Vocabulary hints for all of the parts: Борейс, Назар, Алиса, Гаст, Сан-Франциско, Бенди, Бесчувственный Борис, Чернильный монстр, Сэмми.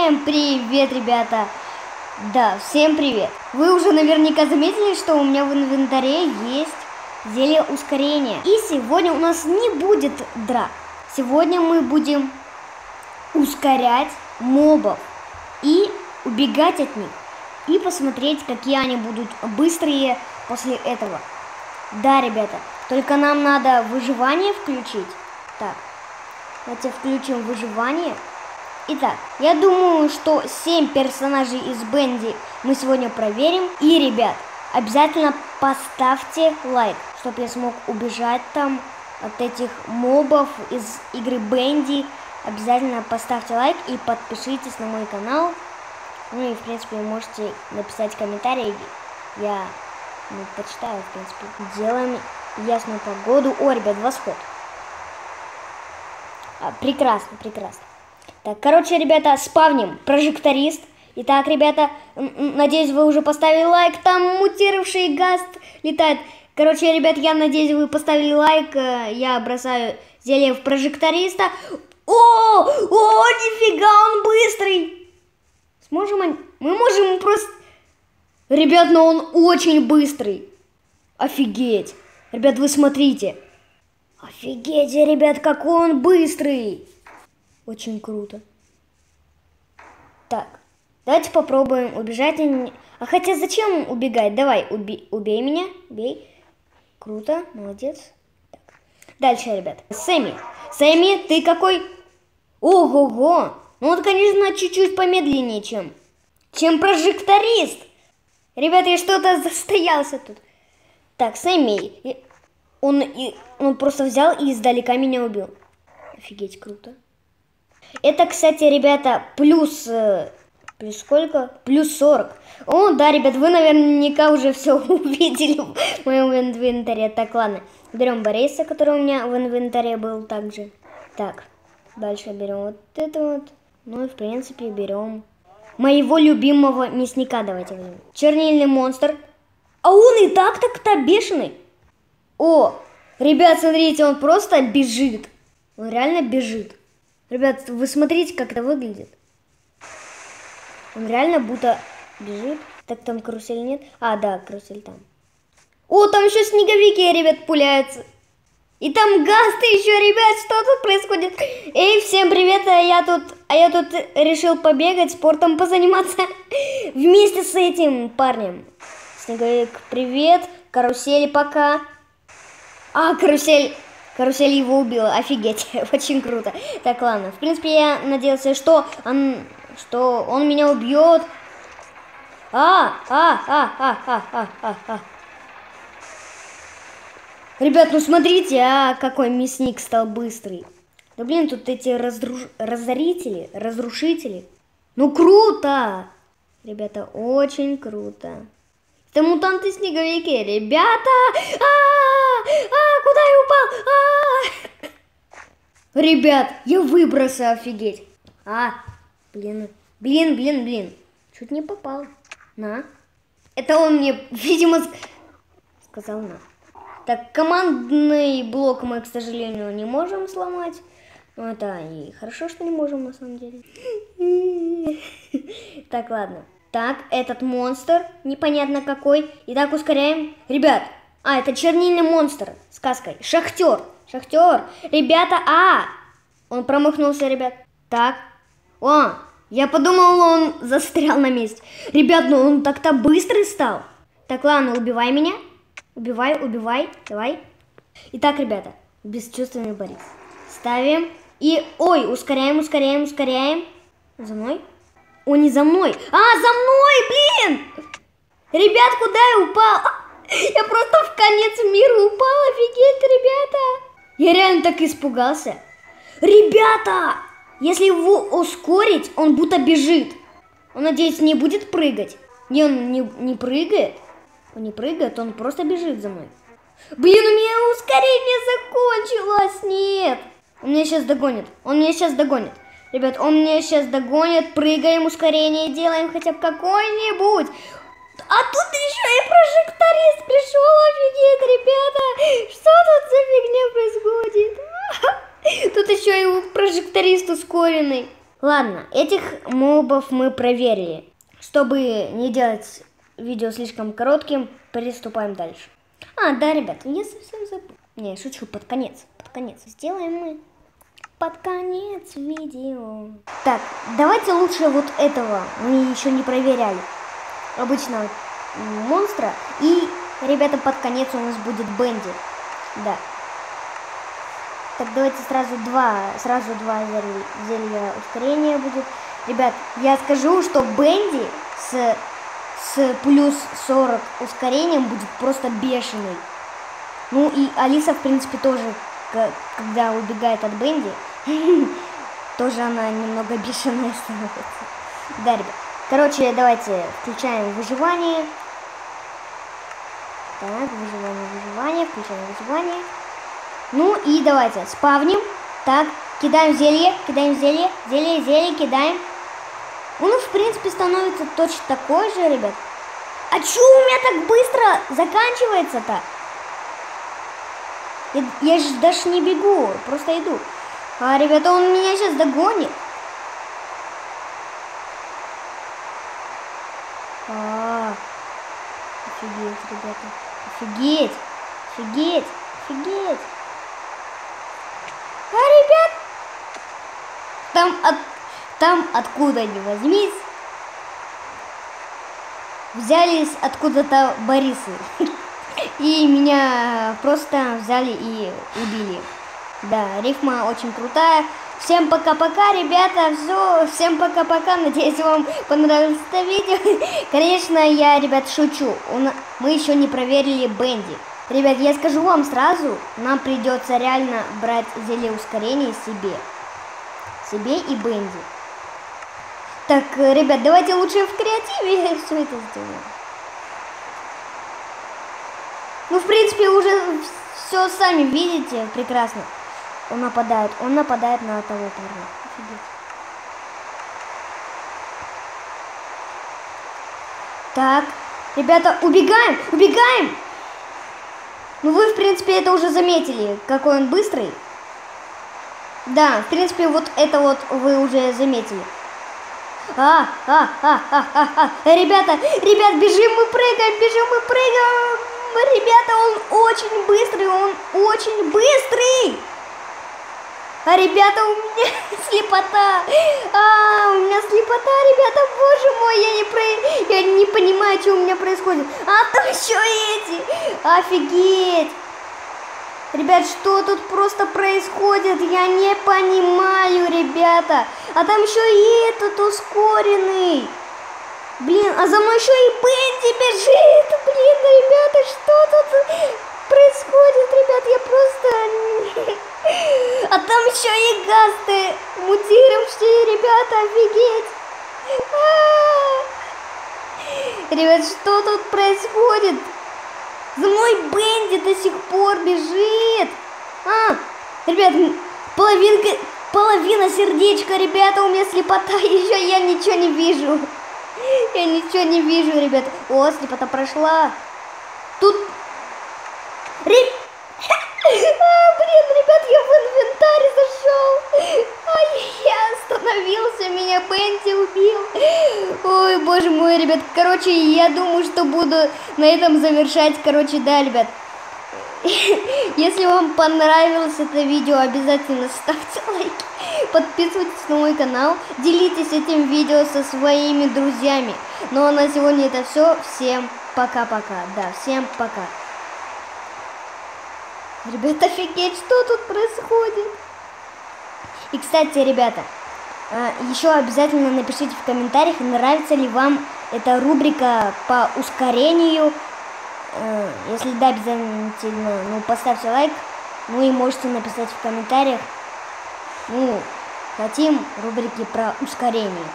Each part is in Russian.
Всем привет, ребята! Да, всем привет! Вы уже наверняка заметили, что у меня в инвентаре есть зелье ускорения. И сегодня у нас не будет драк. Сегодня мы будем ускорять мобов и убегать от них. И посмотреть, какие они будут быстрые после этого. Да, ребята, только нам надо выживание включить. Так, давайте включим выживание. Итак, я думаю, что 7 персонажей из Бенди мы сегодня проверим. И, ребят, обязательно поставьте лайк, чтобы я смог убежать там от этих мобов из игры Бенди. Обязательно поставьте лайк и подпишитесь на мой канал. Ну и, в принципе, можете написать комментарии. Я почитаю, в принципе. Делаем ясную погоду. О, ребят, восход. Прекрасно, прекрасно. Так, короче, ребята, спавним прожекторист. Итак, ребята, надеюсь, вы уже поставили лайк. Там мутировавший гаст летает. Короче, ребят, я надеюсь, вы поставили лайк. Я бросаю зелье в прожекториста. О, нифига, он быстрый. Сможем? Мы можем просто... Ребят, но он очень быстрый. Офигеть. Ребят, вы смотрите. Офигеть, ребят, какой он быстрый. Очень круто. Так, давайте попробуем убежать. А хотя зачем убегать? Давай, убей меня. Бей. Круто, молодец. Так. Дальше, ребят. Сэмми. Сэмми, ты какой? Ого-го. Ну вот, конечно, чуть-чуть помедленнее, чем прожекторист. Ребята, я что-то застоялся тут. Так, Сэмми. Он просто взял и издалека меня убил. Офигеть, круто. Это, кстати, ребята, плюс сколько? Плюс 40. О, да, ребят, вы наверняка уже все увидели в моем инвентаре. Так, ладно, берем Борейса, который у меня в инвентаре был также. Так, дальше берем вот это вот. Ну и, в принципе, берем моего любимого мясника. Давайте возьмем. Чернильный монстр. А он и так-то бешеный. О, ребят, смотрите, он просто бежит. Он реально бежит. Ребят, вы смотрите, как это выглядит. Он реально будто бежит. Так, там карусель нет? А, да, карусель там. О, там еще снеговики, ребят, пуляются. И там гасты еще, ребят, что тут происходит? Эй, всем привет, а я тут решил побегать, спортом позаниматься вместе с этим парнем. Снеговик, привет, карусель пока. А, карусель... Карусель его убила. Офигеть. Очень круто. Так, ладно. В принципе, я надеялся, что он меня убьет. Ребят, ну смотрите, какой мясник стал быстрый. Да блин, тут эти разрушители. Ну круто! Ребята, очень круто. Это мутанты-снеговики, ребята! Куда я упал? Ребят, я выбросил, офигеть. Блин. Чуть не попал. На. Это он мне, видимо, сказал на. Так, командный блок мы, к сожалению, не можем сломать. Ну, это и хорошо, что не можем, на самом деле. Так, ладно. Так, этот монстр, непонятно какой. Итак, ускоряем. Ребят, это чернильный монстр с каской. Шахтер. Ребята, он промахнулся, ребят. Так, я подумал, он застрял на месте. Ребят, ну он так-то быстрый стал. Так, ладно, убивай меня. Убивай, давай. Итак, ребята, бесчувственный Борис. Ставим и, ускоряем. За мной. О, не за мной. За мной, блин! Ребят, куда я упал? Я просто в конец мира упал. Офигеть, ребята. Я реально так испугался. Ребята, если его ускорить, он будто бежит. Он, надеюсь, не будет прыгать. Не, он не прыгает. Он не прыгает, он просто бежит за мной. Блин, у меня ускорение закончилось. Нет. Он меня сейчас догонит. Ребят, он меня сейчас догонит. Прыгаем, ускорение делаем хотя бы какое-нибудь. А тут еще и прожекторист пришел. Офигеть, ребята. Что тут за фигня происходит? Тут еще и прожекторист ускоренный. Ладно, этих мобов мы проверили. Чтобы не делать видео слишком коротким, приступаем дальше. А, да, ребят, я совсем забыл. Не, шучу, под конец. Сделаем мы под конец видео. Так, давайте лучше вот этого. Мы еще не проверяли. Обычного монстра. И, ребята, под конец у нас будет Бенди. Да. Так, давайте сразу два зелья ускорения будет. Ребят, я скажу, что Бенди с плюс 40 ускорением будет просто бешеный. Ну и Алиса, в принципе, тоже, когда убегает от Бенди, тоже она немного бешеная становится. Да, ребят. Короче, давайте включаем выживание. Так, включаем выживание. Ну и давайте спавним. Так, кидаем зелье, кидаем. Ну, в принципе, становится точно такой же, ребят. А чё у меня так быстро заканчивается-то? Я же даже не бегу, просто иду. А, ребята, он меня сейчас догонит. Офигеть, ребята. Офигеть. А, ребят, там откуда ни возьмись, взялись откуда-то Борисы. И меня просто взяли и убили. Да, рифма очень крутая. Всем пока-пока, ребята, все, всем пока-пока, надеюсь, вам понравилось это видео. Конечно, я, ребят, шучу, мы еще не проверили Бенди. Ребят, я скажу вам сразу, нам придется реально брать зелье ускорения себе и Бенди. Так, ребят, давайте лучше в креативе все это сделаем. Ну, в принципе, уже все сами видите прекрасно. Он нападает на того парня. Офигеть. Так, ребята, убегаем! Ну, вы, в принципе, это уже заметили, какой он быстрый. Да, в принципе, вот это вот вы уже заметили. Ребята, бежим, мы прыгаем. Ребята, он очень быстрый, А, ребята, у меня слепота. Ребята, боже мой, я не понимаю, что у меня происходит. А там еще эти. Офигеть. Ребят, что тут просто происходит? Я не понимаю, ребята. А там еще и этот ускоренный. Блин, а за мной еще и Бенди бежит. Блин, ребята, что тут происходит, ребят? Я просто... А там еще и гасты мутировавшие, ребята, офигеть. Ребят, что тут происходит? За мной Бенди до сих пор бежит. Ребят, половина сердечка, ребята, у меня слепота, еще я ничего не вижу. Ребят. О, слепота прошла. Тут... блин, ребят, я в инвентарь зашел. Я остановился, меня Бенди убил. Ой, боже мой, ребят. Короче, я думаю, что буду на этом завершать. Короче, да, ребят. Если вам понравилось это видео, обязательно ставьте лайки. Подписывайтесь на мой канал, делитесь этим видео со своими друзьями. Ну а на сегодня это все. Всем пока-пока. Да, всем пока. Ребята, офигеть, что тут происходит? И, кстати, ребята, еще обязательно напишите в комментариях, нравится ли вам эта рубрика по ускорению. Если да, обязательно, ну, поставьте лайк. Ну и можете написать в комментариях. Ну, хотим рубрики про ускорение.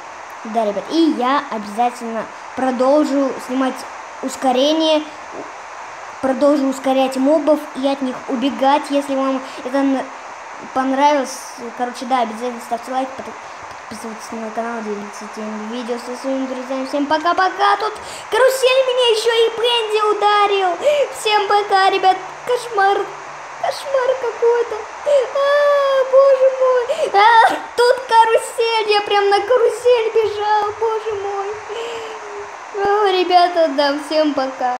Да, ребят, и я обязательно продолжу снимать ускорение, продолжу ускорять мобов и от них убегать. Если вам это понравилось, короче, да, обязательно ставьте лайк, подписывайтесь на мой канал, делитесь этим видео со своими друзьями. Всем пока-пока. Тут карусель меня еще и Бенди ударил. Всем пока, ребят. Кошмар какой-то. боже мой. А, тут карусель, я прям на карусель бежал, боже мой. Ребята, да, всем пока.